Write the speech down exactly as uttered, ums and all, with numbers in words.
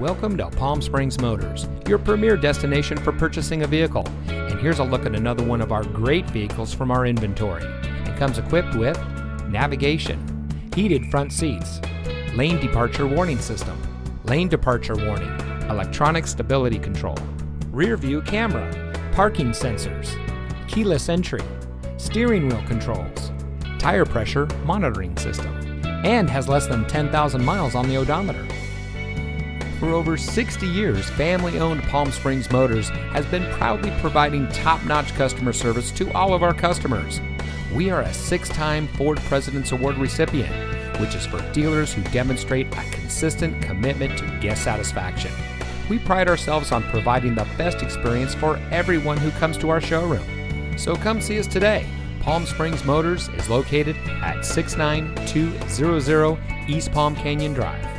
Welcome to Palm Springs Motors, your premier destination for purchasing a vehicle. And here's a look at another one of our great vehicles from our inventory. It comes equipped with navigation, heated front seats, lane departure warning system, lane departure warning, electronic stability control, rear view camera, parking sensors, keyless entry, steering wheel controls, tire pressure monitoring system, and has less than ten thousand miles on the odometer. For over sixty years, family-owned Palm Springs Motors has been proudly providing top-notch customer service to all of our customers. We are a six-time Ford President's Award recipient, which is for dealers who demonstrate a consistent commitment to guest satisfaction. We pride ourselves on providing the best experience for everyone who comes to our showroom. So come see us today. Palm Springs Motors is located at six nine two zero zero East Palm Canyon Drive.